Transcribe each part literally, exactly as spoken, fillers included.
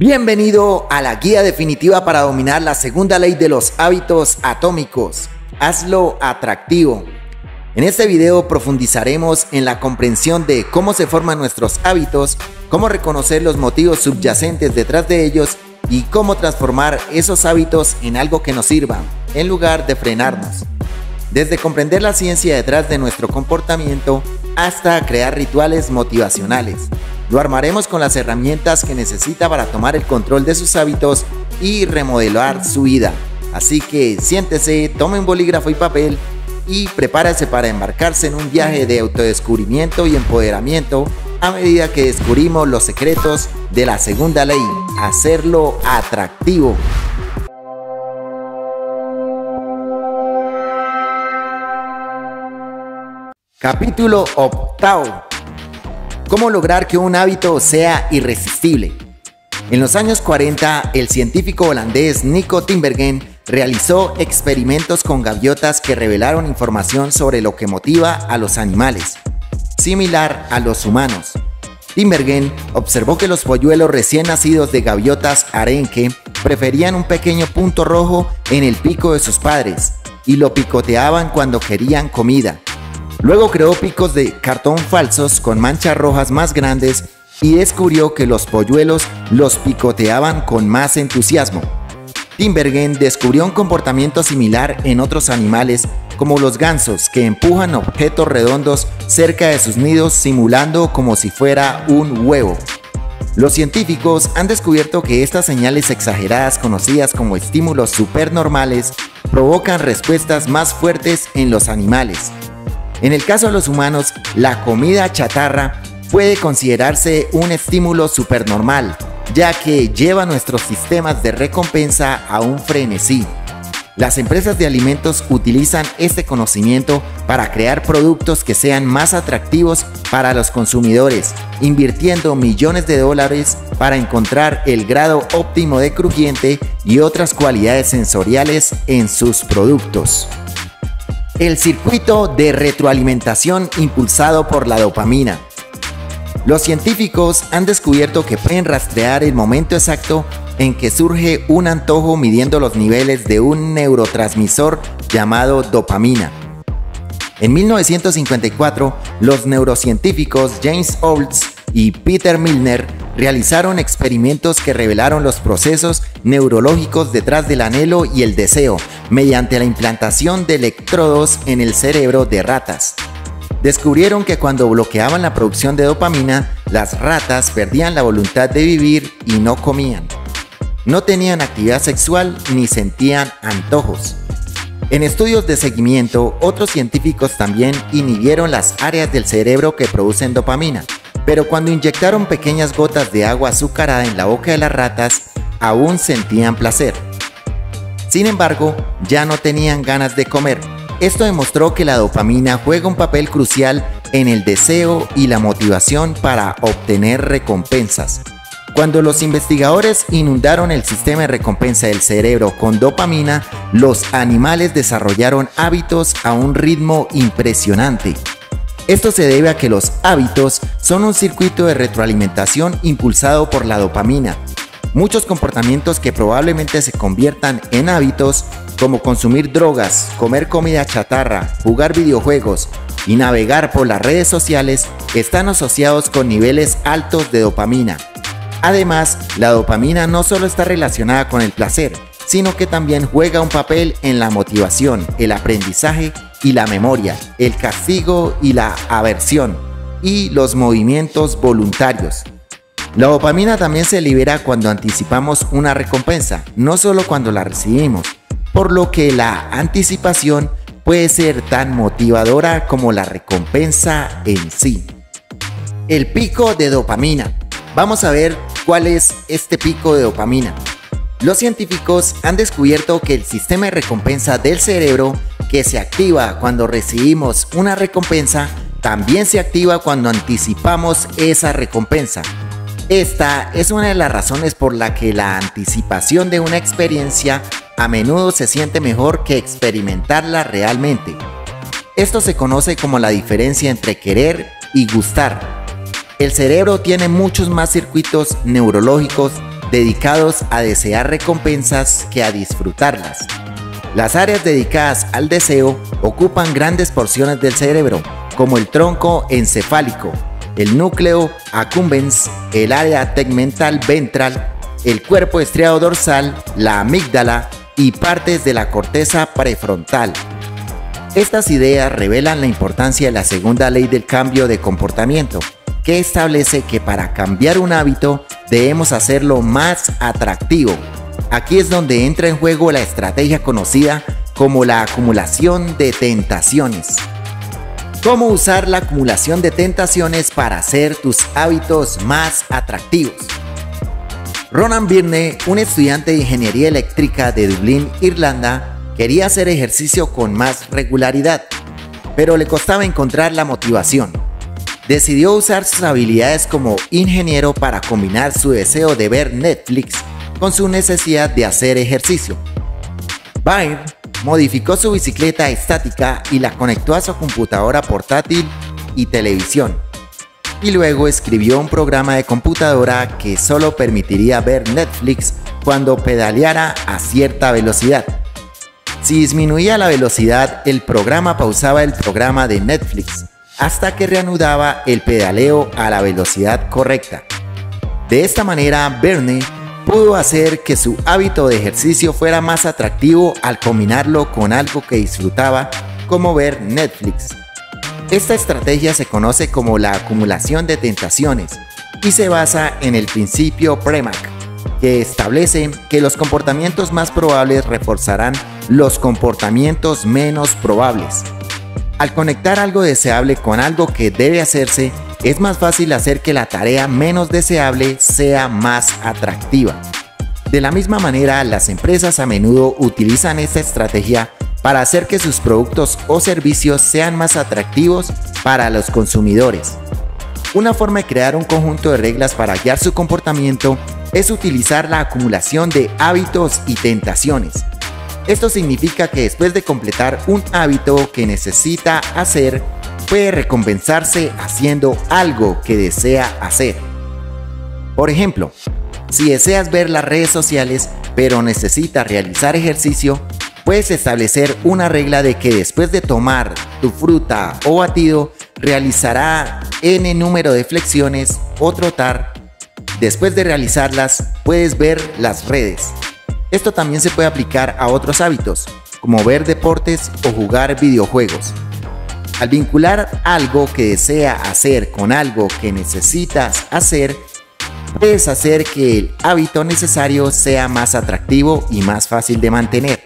Bienvenido a la guía definitiva para dominar la segunda ley de los hábitos atómicos. Hazlo atractivo. En este video profundizaremos en la comprensión de cómo se forman nuestros hábitos, cómo reconocer los motivos subyacentes detrás de ellos y cómo transformar esos hábitos en algo que nos sirva, en lugar de frenarnos. Desde comprender la ciencia detrás de nuestro comportamiento hasta crear rituales motivacionales. Lo armaremos con las herramientas que necesita para tomar el control de sus hábitos y remodelar su vida. Así que siéntese, tome un bolígrafo y papel y prepárese para embarcarse en un viaje de autodescubrimiento y empoderamiento a medida que descubrimos los secretos de la segunda ley, hacerlo atractivo. Capítulo octavo. ¿Cómo lograr que un hábito sea irresistible? En los años cuarenta, el científico holandés Nico Tinbergen realizó experimentos con gaviotas que revelaron información sobre lo que motiva a los animales, similar a los humanos. Tinbergen observó que los polluelos recién nacidos de gaviotas arenque preferían un pequeño punto rojo en el pico de sus padres y lo picoteaban cuando querían comida. Luego creó picos de cartón falsos con manchas rojas más grandes y descubrió que los polluelos los picoteaban con más entusiasmo. Tinbergen descubrió un comportamiento similar en otros animales como los gansos, que empujan objetos redondos cerca de sus nidos simulando como si fuera un huevo. Los científicos han descubierto que estas señales exageradas conocidas como estímulos supernormales provocan respuestas más fuertes en los animales. En el caso de los humanos, la comida chatarra puede considerarse un estímulo supernormal, ya que lleva nuestros sistemas de recompensa a un frenesí. Las empresas de alimentos utilizan este conocimiento para crear productos que sean más atractivos para los consumidores, invirtiendo millones de dólares para encontrar el grado óptimo de crujiente y otras cualidades sensoriales en sus productos. El circuito de retroalimentación impulsado por la dopamina. Los científicos han descubierto que pueden rastrear el momento exacto en que surge un antojo midiendo los niveles de un neurotransmisor llamado dopamina. En mil novecientos cincuenta y cuatro, los neurocientíficos James Olds y Peter Milner realizaron experimentos que revelaron los procesos neurológicos detrás del anhelo y el deseo mediante la implantación de electrodos en el cerebro de ratas. Descubrieron que cuando bloqueaban la producción de dopamina, las ratas perdían la voluntad de vivir y no comían. No tenían actividad sexual ni sentían antojos. En estudios de seguimiento, otros científicos también inhibieron las áreas del cerebro que producen dopamina. Pero cuando inyectaron pequeñas gotas de agua azucarada en la boca de las ratas, aún sentían placer. Sin embargo, ya no tenían ganas de comer. Esto demostró que la dopamina juega un papel crucial en el deseo y la motivación para obtener recompensas. Cuando los investigadores inundaron el sistema de recompensa del cerebro con dopamina, los animales desarrollaron hábitos a un ritmo impresionante. Esto se debe a que los hábitos son un circuito de retroalimentación impulsado por la dopamina. Muchos comportamientos que probablemente se conviertan en hábitos, como consumir drogas, comer comida chatarra, jugar videojuegos y navegar por las redes sociales, están asociados con niveles altos de dopamina. Además, la dopamina no solo está relacionada con el placer, sino que también juega un papel en la motivación, el aprendizaje y la memoria, el castigo y la aversión, y los movimientos voluntarios. La dopamina también se libera cuando anticipamos una recompensa, no solo cuando la recibimos, por lo que la anticipación puede ser tan motivadora como la recompensa en sí. El pico de dopamina. Vamos a ver cuál es este pico de dopamina. Los científicos han descubierto que el sistema de recompensa del cerebro, que se activa cuando recibimos una recompensa, también se activa cuando anticipamos esa recompensa. Esta es una de las razones por la que la anticipación de una experiencia a menudo se siente mejor que experimentarla realmente. Esto se conoce como la diferencia entre querer y gustar. El cerebro tiene muchos más circuitos neurológicos dedicados a desear recompensas que a disfrutarlas. Las áreas dedicadas al deseo ocupan grandes porciones del cerebro, como el tronco encefálico, el núcleo accumbens, el área tegmental ventral, el cuerpo estriado dorsal, la amígdala y partes de la corteza prefrontal. Estas ideas revelan la importancia de la segunda ley del cambio de comportamiento, que establece que para cambiar un hábito debemos hacerlo más atractivo. Aquí es donde entra en juego la estrategia conocida como la acumulación de tentaciones. ¿Cómo usar la acumulación de tentaciones para hacer tus hábitos más atractivos? Ronan Byrne, un estudiante de ingeniería eléctrica de Dublín, Irlanda, quería hacer ejercicio con más regularidad, pero le costaba encontrar la motivación. Decidió usar sus habilidades como ingeniero para combinar su deseo de ver Netflix con su necesidad de hacer ejercicio. Byrne modificó su bicicleta estática y la conectó a su computadora portátil y televisión, y luego escribió un programa de computadora que solo permitiría ver Netflix cuando pedaleara a cierta velocidad. Si disminuía la velocidad, el programa pausaba el programa de Netflix hasta que reanudaba el pedaleo a la velocidad correcta. De esta manera, Byrne pudo hacer que su hábito de ejercicio fuera más atractivo al combinarlo con algo que disfrutaba, como ver Netflix. Esta estrategia se conoce como la acumulación de tentaciones y se basa en el principio PREMAC, que establece que los comportamientos más probables reforzarán los comportamientos menos probables. Al conectar algo deseable con algo que debe hacerse, es más fácil hacer que la tarea menos deseable sea más atractiva. De la misma manera, las empresas a menudo utilizan esta estrategia para hacer que sus productos o servicios sean más atractivos para los consumidores. Una forma de crear un conjunto de reglas para guiar su comportamiento es utilizar la acumulación de hábitos y tentaciones. Esto significa que después de completar un hábito que necesita hacer, puede recompensarse haciendo algo que desea hacer. Por ejemplo, si deseas ver las redes sociales, pero necesitas realizar ejercicio, puedes establecer una regla de que después de tomar tu fruta o batido, realizará N número de flexiones o trotar. Después de realizarlas, puedes ver las redes. Esto también se puede aplicar a otros hábitos, como ver deportes o jugar videojuegos. Al vincular algo que desea hacer con algo que necesitas hacer, puedes hacer que el hábito necesario sea más atractivo y más fácil de mantener.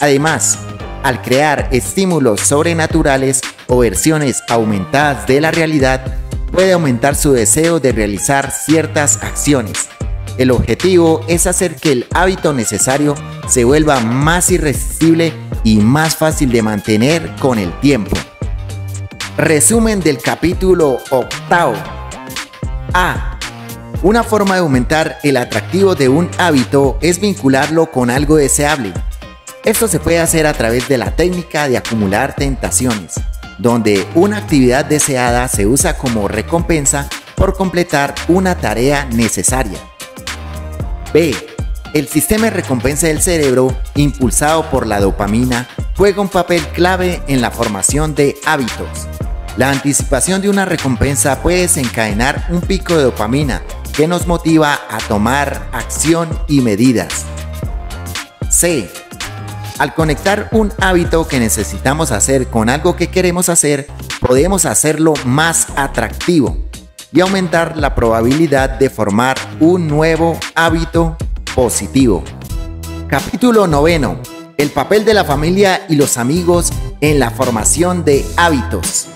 Además, al crear estímulos sobrenaturales o versiones aumentadas de la realidad, puede aumentar su deseo de realizar ciertas acciones. El objetivo es hacer que el hábito necesario se vuelva más irresistible y más fácil de mantener con el tiempo. Resumen del capítulo octavo. A. Una forma de aumentar el atractivo de un hábito es vincularlo con algo deseable. Esto se puede hacer a través de la técnica de acumular tentaciones, donde una actividad deseada se usa como recompensa por completar una tarea necesaria. B. El sistema de recompensa del cerebro, impulsado por la dopamina, juega un papel clave en la formación de hábitos. La anticipación de una recompensa puede desencadenar un pico de dopamina que nos motiva a tomar acción y medidas. C. Al conectar un hábito que necesitamos hacer con algo que queremos hacer, podemos hacerlo más atractivo y aumentar la probabilidad de formar un nuevo hábito positivo. Capítulo noveno. El papel de la familia y los amigos en la formación de hábitos.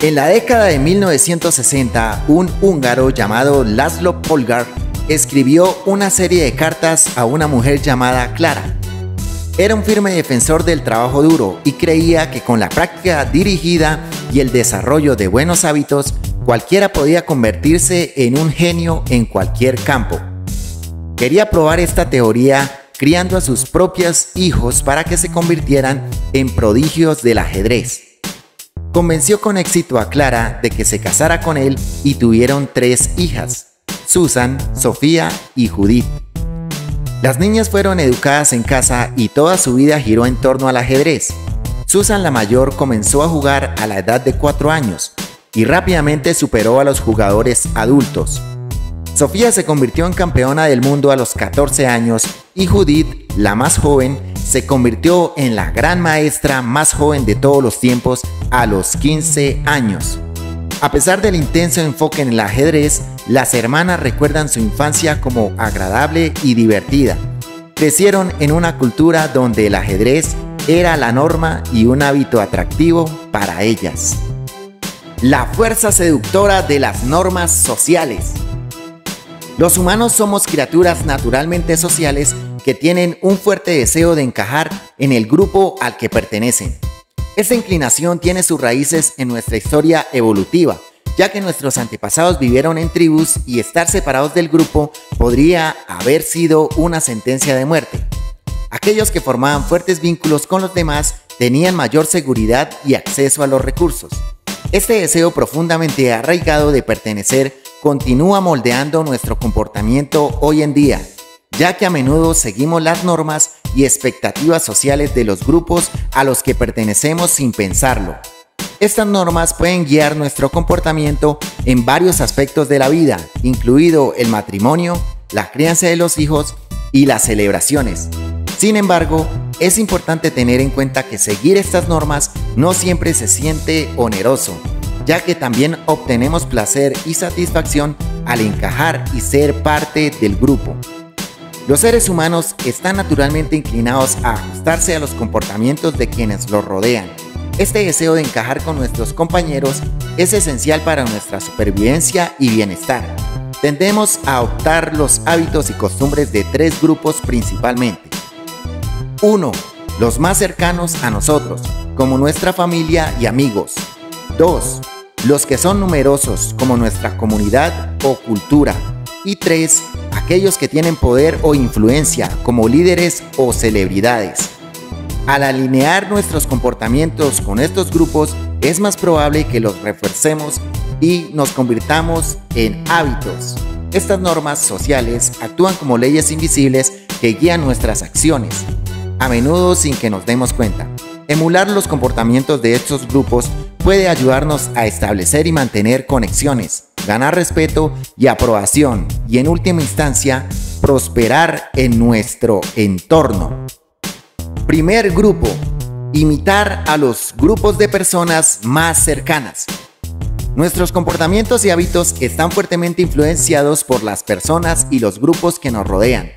En la década de mil novecientos sesenta, un húngaro llamado László Polgár escribió una serie de cartas a una mujer llamada Clara. Era un firme defensor del trabajo duro y creía que con la práctica dirigida y el desarrollo de buenos hábitos, cualquiera podía convertirse en un genio en cualquier campo. Quería probar esta teoría criando a sus propios hijos para que se convirtieran en prodigios del ajedrez. Convenció con éxito a Clara de que se casara con él y tuvieron tres hijas, Susan, Sofía y Judith. Las niñas fueron educadas en casa y toda su vida giró en torno al ajedrez. Susan, la mayor, comenzó a jugar a la edad de cuatro años y rápidamente superó a los jugadores adultos. Sofía se convirtió en campeona del mundo a los catorce años y Judith, la más joven, se convirtió en la gran maestra más joven de todos los tiempos a los quince años. A pesar del intenso enfoque en el ajedrez, las hermanas recuerdan su infancia como agradable y divertida. Crecieron en una cultura donde el ajedrez era la norma y un hábito atractivo para ellas. La fuerza seductora de las normas sociales. Los humanos somos criaturas naturalmente sociales que tienen un fuerte deseo de encajar en el grupo al que pertenecen. Esta inclinación tiene sus raíces en nuestra historia evolutiva, ya que nuestros antepasados vivieron en tribus y estar separados del grupo podría haber sido una sentencia de muerte. Aquellos que formaban fuertes vínculos con los demás tenían mayor seguridad y acceso a los recursos. Este deseo profundamente arraigado de pertenecer continúa moldeando nuestro comportamiento hoy en día, ya que a menudo seguimos las normas y expectativas sociales de los grupos a los que pertenecemos sin pensarlo. Estas normas pueden guiar nuestro comportamiento en varios aspectos de la vida, incluido el matrimonio, la crianza de los hijos y las celebraciones. Sin embargo, es importante tener en cuenta que seguir estas normas no siempre se siente oneroso, ya que también obtenemos placer y satisfacción al encajar y ser parte del grupo. Los seres humanos están naturalmente inclinados a ajustarse a los comportamientos de quienes los rodean. Este deseo de encajar con nuestros compañeros es esencial para nuestra supervivencia y bienestar. Tendemos a adoptar los hábitos y costumbres de tres grupos principalmente. uno. Los más cercanos a nosotros, como nuestra familia y amigos. dos. Los que son numerosos, como nuestra comunidad o cultura. Y tres. Aquellos que tienen poder o influencia, como líderes o celebridades. Al alinear nuestros comportamientos con estos grupos, es más probable que los reforcemos y nos convirtamos en hábitos. Estas normas sociales actúan como leyes invisibles que guían nuestras acciones, a menudo sin que nos demos cuenta. Emular los comportamientos de estos grupos puede ayudarnos a establecer y mantener conexiones, ganar respeto y aprobación y, en última instancia, prosperar en nuestro entorno. Primer grupo: imitar a los grupos de personas más cercanas. Nuestros comportamientos y hábitos están fuertemente influenciados por las personas y los grupos que nos rodean.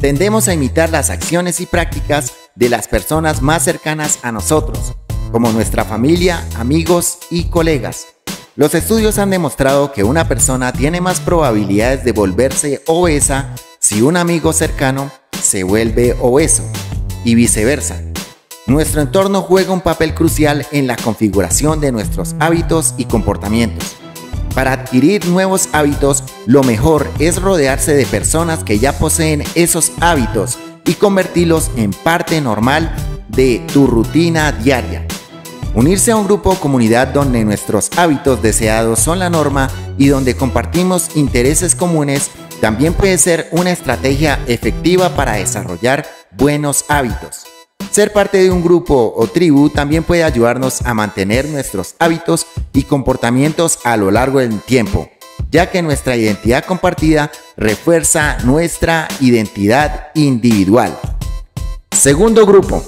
Tendemos a imitar las acciones y prácticas de las personas más cercanas a nosotros, como nuestra familia, amigos y colegas. Los estudios han demostrado que una persona tiene más probabilidades de volverse obesa si un amigo cercano se vuelve obeso, y viceversa. Nuestro entorno juega un papel crucial en la configuración de nuestros hábitos y comportamientos. Para adquirir nuevos hábitos, lo mejor es rodearse de personas que ya poseen esos hábitos y convertirlos en parte normal de tu rutina diaria. Unirse a un grupo o comunidad donde nuestros hábitos deseados son la norma y donde compartimos intereses comunes también puede ser una estrategia efectiva para desarrollar buenos hábitos. Ser parte de un grupo o tribu también puede ayudarnos a mantener nuestros hábitos y comportamientos a lo largo del tiempo, ya que nuestra identidad compartida refuerza nuestra identidad individual. Segundo grupo: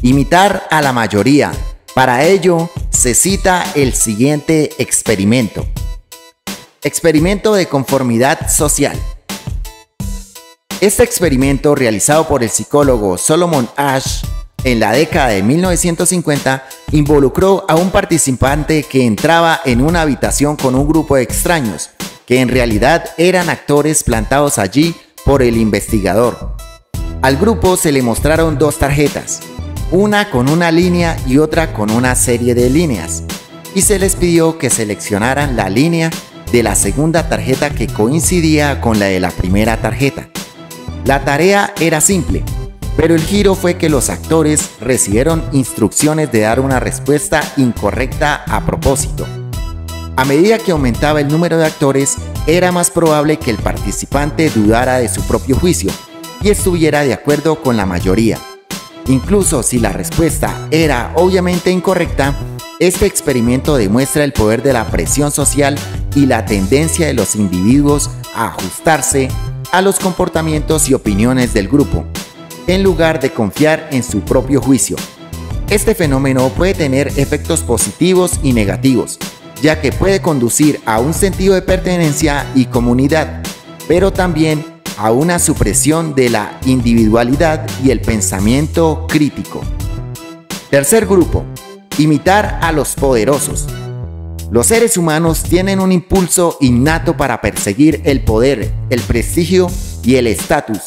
imitar a la mayoría. Para ello, se cita el siguiente experimento. Experimento de conformidad social. Este experimento, realizado por el psicólogo Solomon Asch en la década de mil novecientos cincuenta, involucró a un participante que entraba en una habitación con un grupo de extraños, que en realidad eran actores plantados allí por el investigador. Al grupo se le mostraron dos tarjetas, una con una línea y otra con una serie de líneas, y se les pidió que seleccionaran la línea de la segunda tarjeta que coincidía con la de la primera tarjeta. La tarea era simple, pero el giro fue que los actores recibieron instrucciones de dar una respuesta incorrecta a propósito. A medida que aumentaba el número de actores, era más probable que el participante dudara de su propio juicio y estuviera de acuerdo con la mayoría. Incluso si la respuesta era obviamente incorrecta, este experimento demuestra el poder de la presión social y la tendencia de los individuos a ajustarse a los comportamientos y opiniones del grupo, en lugar de confiar en su propio juicio. Este fenómeno puede tener efectos positivos y negativos, ya que puede conducir a un sentido de pertenencia y comunidad, pero también a una supresión de la individualidad y el pensamiento crítico. Tercer grupo, imitar a los poderosos. Los seres humanos tienen un impulso innato para perseguir el poder, el prestigio y el estatus.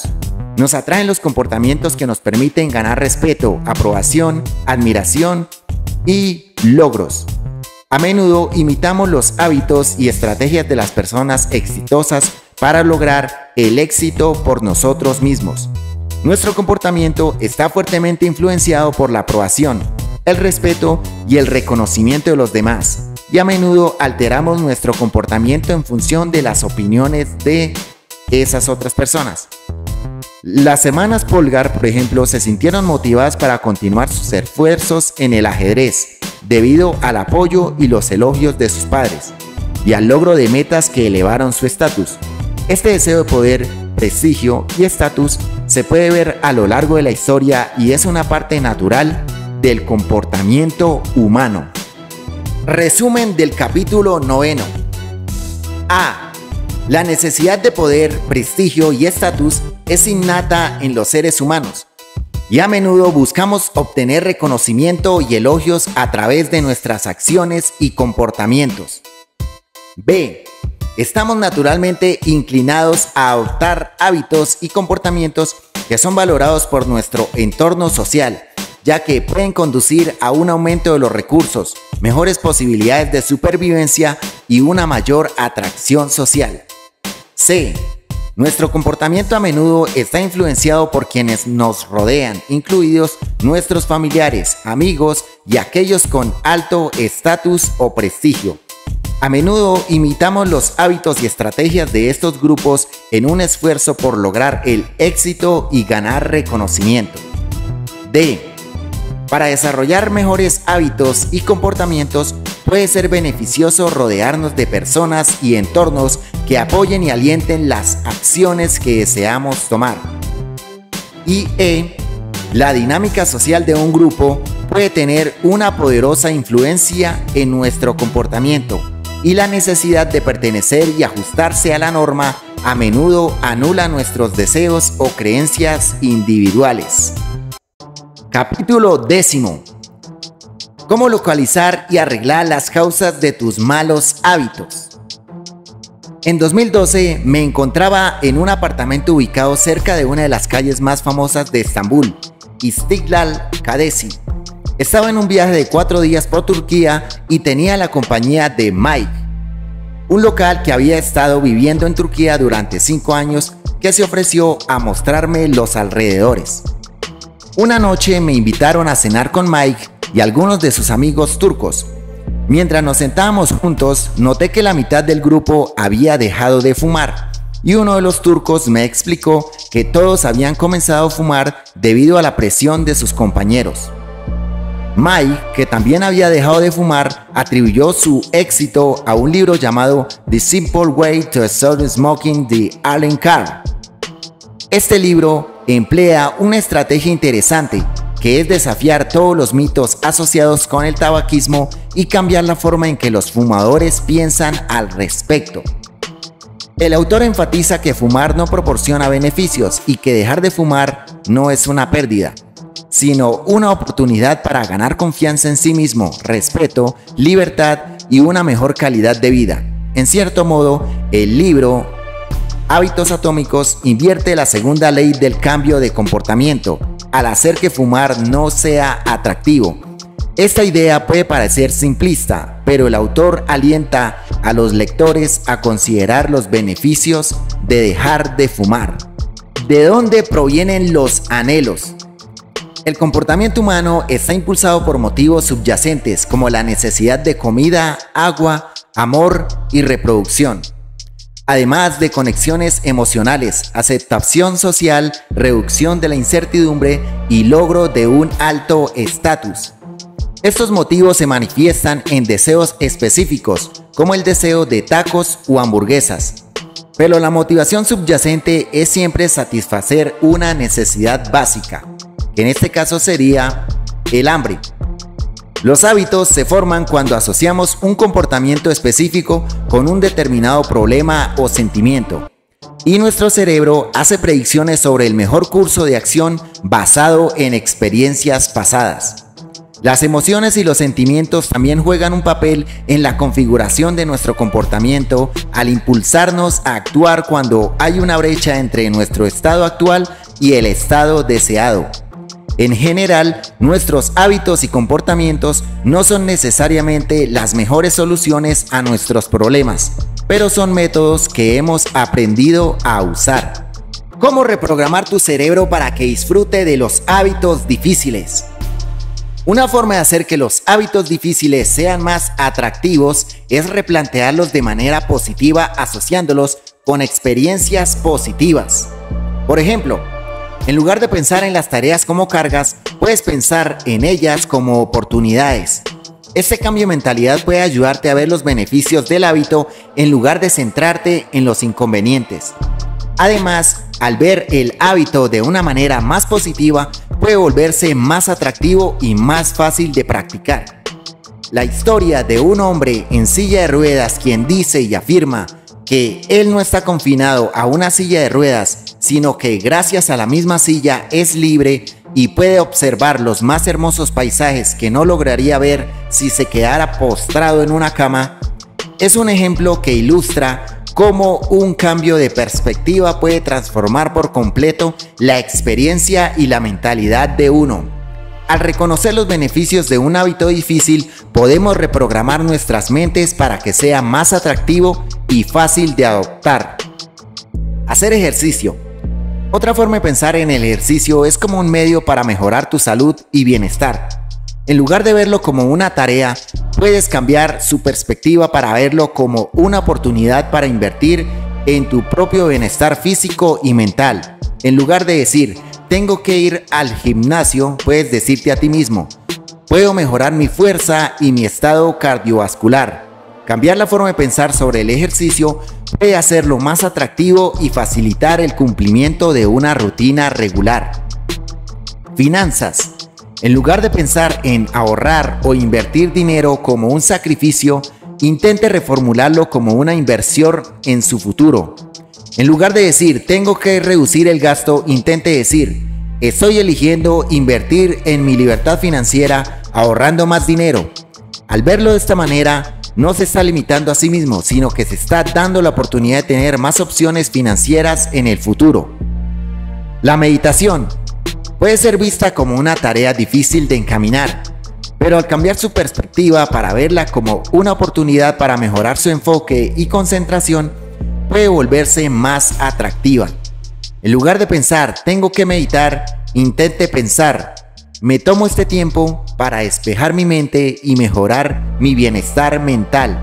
Nos atraen los comportamientos que nos permiten ganar respeto, aprobación, admiración y logros. A menudo imitamos los hábitos y estrategias de las personas exitosas para lograr el éxito por nosotros mismos. Nuestro comportamiento está fuertemente influenciado por la aprobación, el respeto y el reconocimiento de los demás, y a menudo alteramos nuestro comportamiento en función de las opiniones de esas otras personas. Las hermanas Polgár, por ejemplo, se sintieron motivadas para continuar sus esfuerzos en el ajedrez debido al apoyo y los elogios de sus padres y al logro de metas que elevaron su estatus. Este deseo de poder, prestigio y estatus se puede ver a lo largo de la historia y es una parte natural del comportamiento humano. Resumen del capítulo noveno. A. La necesidad de poder, prestigio y estatus es innata en los seres humanos, y a menudo buscamos obtener reconocimiento y elogios a través de nuestras acciones y comportamientos. B. Estamos naturalmente inclinados a adoptar hábitos y comportamientos que son valorados por nuestro entorno social, ya que pueden conducir a un aumento de los recursos, mejores posibilidades de supervivencia y una mayor atracción social. C. Nuestro comportamiento a menudo está influenciado por quienes nos rodean, incluidos nuestros familiares, amigos y aquellos con alto estatus o prestigio. A menudo imitamos los hábitos y estrategias de estos grupos en un esfuerzo por lograr el éxito y ganar reconocimiento. D. Para desarrollar mejores hábitos y comportamientos, puede ser beneficioso rodearnos de personas y entornos que apoyen y alienten las acciones que deseamos tomar. Y E. La dinámica social de un grupo puede tener una poderosa influencia en nuestro comportamiento, y la necesidad de pertenecer y ajustarse a la norma a menudo anula nuestros deseos o creencias individuales. Capítulo décimo. ¿Cómo localizar y arreglar las causas de tus malos hábitos? En dos mil doce me encontraba en un apartamento ubicado cerca de una de las calles más famosas de Estambul, Istiklal Caddesi. Estaba en un viaje de cuatro días por Turquía y tenía la compañía de Mike, un local que había estado viviendo en Turquía durante cinco años, que se ofreció a mostrarme los alrededores. Una noche me invitaron a cenar con Mike y algunos de sus amigos turcos. Mientras nos sentábamos juntos, noté que la mitad del grupo había dejado de fumar, y uno de los turcos me explicó que todos habían comenzado a fumar debido a la presión de sus compañeros. Mike, que también había dejado de fumar, atribuyó su éxito a un libro llamado The Simple Way to Stop Smoking de Allen Carr. Este libro emplea una estrategia interesante, que es desafiar todos los mitos asociados con el tabaquismo y cambiar la forma en que los fumadores piensan al respecto. El autor enfatiza que fumar no proporciona beneficios y que dejar de fumar no es una pérdida, sino una oportunidad para ganar confianza en sí mismo, respeto, libertad y una mejor calidad de vida. En cierto modo, el libro Hábitos Atómicos invierte la segunda ley del cambio de comportamiento al hacer que fumar no sea atractivo. Esta idea puede parecer simplista, pero el autor alienta a los lectores a considerar los beneficios de dejar de fumar. ¿De dónde provienen los anhelos? El comportamiento humano está impulsado por motivos subyacentes como la necesidad de comida, agua, amor y reproducción. además de conexiones emocionales, aceptación social, reducción de la incertidumbre y logro de un alto estatus. Estos motivos se manifiestan en deseos específicos, como el deseo de tacos o hamburguesas. Pero la motivación subyacente es siempre satisfacer una necesidad básica, que en este caso sería el hambre. Los hábitos se forman cuando asociamos un comportamiento específico con un determinado problema o sentimiento, y nuestro cerebro hace predicciones sobre el mejor curso de acción basado en experiencias pasadas. Las emociones y los sentimientos también juegan un papel en la configuración de nuestro comportamiento al impulsarnos a actuar cuando hay una brecha entre nuestro estado actual y el estado deseado. En general, nuestros hábitos y comportamientos no son necesariamente las mejores soluciones a nuestros problemas, pero son métodos que hemos aprendido a usar. ¿Cómo reprogramar tu cerebro para que disfrute de los hábitos difíciles? Una forma de hacer que los hábitos difíciles sean más atractivos es replantearlos de manera positiva asociándolos con experiencias positivas. Por ejemplo, en lugar de pensar en las tareas como cargas, puedes pensar en ellas como oportunidades. Este cambio de mentalidad puede ayudarte a ver los beneficios del hábito en lugar de centrarte en los inconvenientes. Además, al ver el hábito de una manera más positiva, puede volverse más atractivo y más fácil de practicar. La historia de un hombre en silla de ruedas quien dice y afirma que él no está confinado a una silla de ruedas, sino que gracias a la misma silla es libre y puede observar los más hermosos paisajes que no lograría ver si se quedara postrado en una cama, es un ejemplo que ilustra cómo un cambio de perspectiva puede transformar por completo la experiencia y la mentalidad de uno. Al reconocer los beneficios de un hábito difícil, podemos reprogramar nuestras mentes para que sea más atractivo y fácil de adoptar. Hacer ejercicio. Otra forma de pensar en el ejercicio es como un medio para mejorar tu salud y bienestar. En lugar de verlo como una tarea, puedes cambiar su perspectiva para verlo como una oportunidad para invertir en tu propio bienestar físico y mental. En lugar de decir, tengo que ir al gimnasio, puedes decirte a ti mismo, puedo mejorar mi fuerza y mi estado cardiovascular. Cambiar la forma de pensar sobre el ejercicio puede hacerlo más atractivo y facilitar el cumplimiento de una rutina regular. Finanzas. En lugar de pensar en ahorrar o invertir dinero como un sacrificio, intente reformularlo como una inversión en su futuro. En lugar de decir, tengo que reducir el gasto, intente decir, estoy eligiendo invertir en mi libertad financiera ahorrando más dinero. Al verlo de esta manera, no se está limitando a sí mismo, sino que se está dando la oportunidad de tener más opciones financieras en el futuro. La meditación. Puede ser vista como una tarea difícil de encaminar, pero al cambiar su perspectiva para verla como una oportunidad para mejorar su enfoque y concentración, puede volverse más atractiva. En lugar de pensar, tengo que meditar, intente pensar, me tomo este tiempo para despejar mi mente y mejorar mi bienestar mental.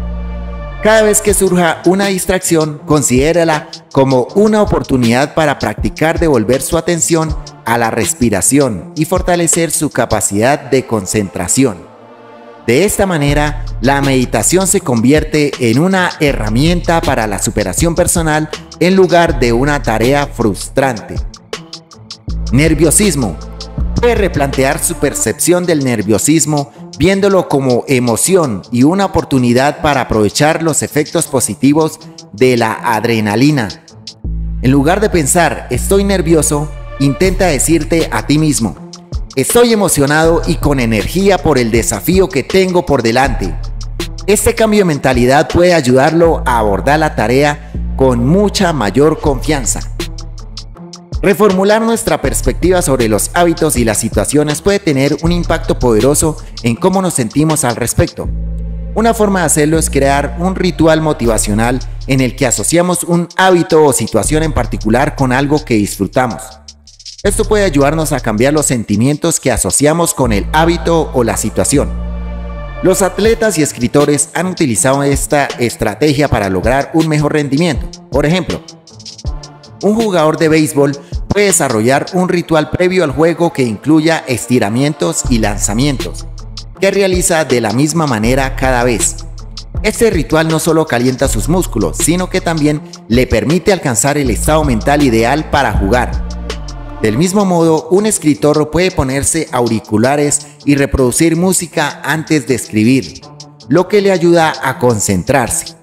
Cada vez que surja una distracción, considérala como una oportunidad para practicar devolver su atención a la respiración y fortalecer su capacidad de concentración. De esta manera, la meditación se convierte en una herramienta para la superación personal en lugar de una tarea frustrante. Nerviosismo. Puede replantear su percepción del nerviosismo viéndolo como emoción y una oportunidad para aprovechar los efectos positivos de la adrenalina. En lugar de pensar, estoy nervioso, intenta decirte a ti mismo, estoy emocionado y con energía por el desafío que tengo por delante. Este cambio de mentalidad puede ayudarlo a abordar la tarea con mucha mayor confianza. Reformular nuestra perspectiva sobre los hábitos y las situaciones puede tener un impacto poderoso en cómo nos sentimos al respecto. Una forma de hacerlo es crear un ritual motivacional en el que asociamos un hábito o situación en particular con algo que disfrutamos. Esto puede ayudarnos a cambiar los sentimientos que asociamos con el hábito o la situación. Los atletas y escritores han utilizado esta estrategia para lograr un mejor rendimiento. Por ejemplo, un jugador de béisbol puede desarrollar un ritual previo al juego que incluya estiramientos y lanzamientos, que realiza de la misma manera cada vez. Este ritual no solo calienta sus músculos, sino que también le permite alcanzar el estado mental ideal para jugar. Del mismo modo, un escritor puede ponerse auriculares y reproducir música antes de escribir, lo que le ayuda a concentrarse.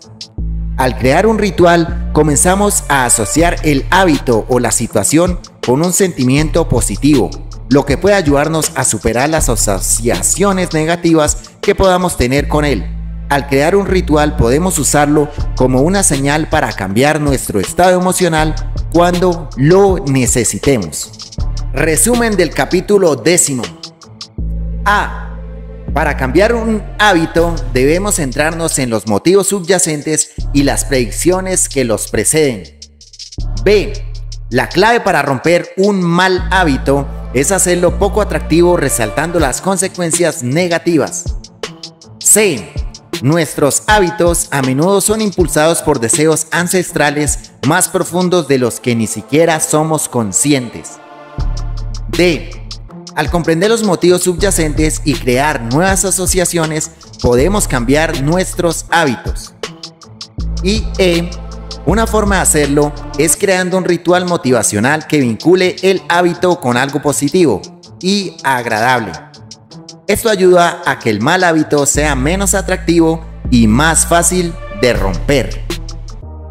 Al crear un ritual, comenzamos a asociar el hábito o la situación con un sentimiento positivo, lo que puede ayudarnos a superar las asociaciones negativas que podamos tener con él. Al crear un ritual podemos usarlo como una señal para cambiar nuestro estado emocional cuando lo necesitemos. Resumen del capítulo décimo. A. Para cambiar un hábito debemos centrarnos en los motivos subyacentes y las predicciones que los preceden. B. La clave para romper un mal hábito es hacerlo poco atractivo, resaltando las consecuencias negativas. C. Nuestros hábitos a menudo son impulsados por deseos ancestrales más profundos de los que ni siquiera somos conscientes. D. Al comprender los motivos subyacentes y crear nuevas asociaciones, podemos cambiar nuestros hábitos. Y E. Una forma de hacerlo es creando un ritual motivacional que vincule el hábito con algo positivo y agradable. Esto ayuda a que el mal hábito sea menos atractivo y más fácil de romper.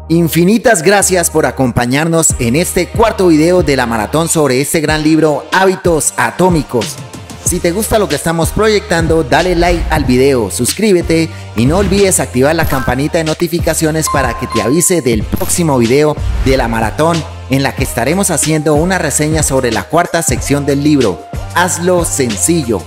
Infinitas gracias por acompañarnos en este cuarto video de la maratón sobre este gran libro, Hábitos Atómicos. Si te gusta lo que estamos proyectando, dale like al video, suscríbete y no olvides activar la campanita de notificaciones para que te avise del próximo video de la maratón, en la que estaremos haciendo una reseña sobre la cuarta sección del libro, Hazlo Sencillo.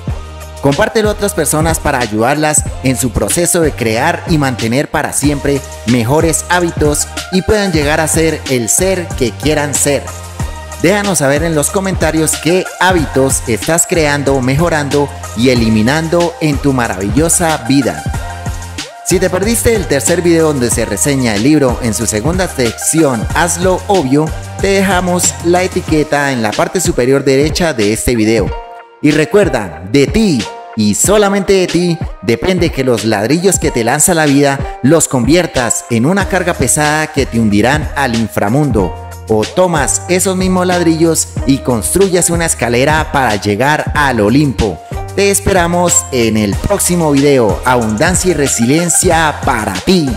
Compártelo a otras personas para ayudarlas en su proceso de crear y mantener para siempre mejores hábitos y puedan llegar a ser el ser que quieran ser. Déjanos saber en los comentarios qué hábitos estás creando, mejorando y eliminando en tu maravillosa vida. Si te perdiste el tercer video donde se reseña el libro en su segunda sección, Hazlo Obvio, te dejamos la etiqueta en la parte superior derecha de este video. Y recuerda, de ti y solamente de ti depende que los ladrillos que te lanza la vida los conviertas en una carga pesada que te hundirán al inframundo, o tomas esos mismos ladrillos y construyas una escalera para llegar al Olimpo. Te esperamos en el próximo video. Abundancia y resiliencia para ti.